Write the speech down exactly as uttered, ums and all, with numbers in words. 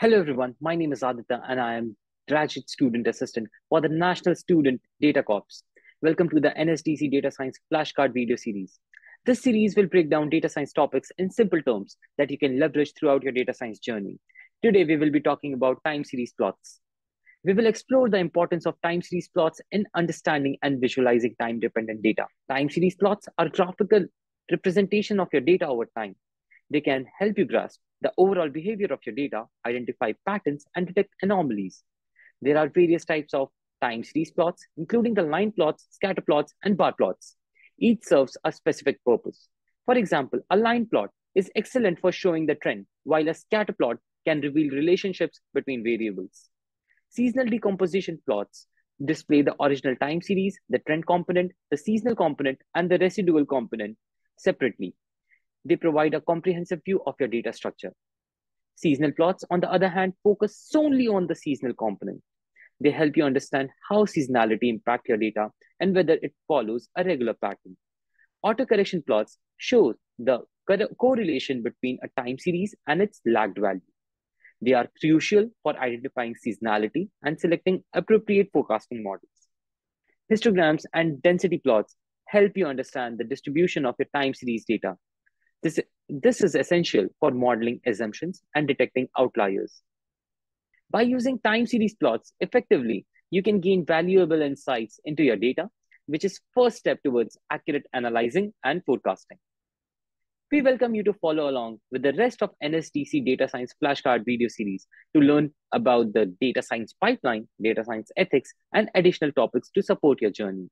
Hello everyone, my name is Aditya and I am Graduate Student Assistant for the National Student Data Corps. Welcome to the N S D C Data Science Flashcard video series. This series will break down data science topics in simple terms that you can leverage throughout your data science journey. Today we will be talking about time series plots. We will explore the importance of time series plots in understanding and visualizing time-dependent data. Time series plots are graphical representation of your data over time. They can help you grasp the overall behavior of your data, identify patterns, and detect anomalies. There are various types of time series plots, including the line plots, scatter plots, and bar plots. Each serves a specific purpose. For example, a line plot is excellent for showing the trend, while a scatter plot can reveal relationships between variables. Seasonal decomposition plots display the original time series, the trend component, the seasonal component, and the residual component separately. They provide a comprehensive view of your data structure. Seasonal plots, on the other hand, focus solely on the seasonal component. They help you understand how seasonality impacts your data and whether it follows a regular pattern. Autocorrection plots show the correlation between a time series and its lagged value. They are crucial for identifying seasonality and selecting appropriate forecasting models. Histograms and density plots help you understand the distribution of your time series data. This, this is essential for modeling assumptions and detecting outliers. By using time series plots effectively, you can gain valuable insights into your data, which is first step towards accurate analyzing and forecasting. We welcome you to follow along with the rest of N S D C Data Science Flashcard video series to learn about the data science pipeline, data science ethics, and additional topics to support your journey.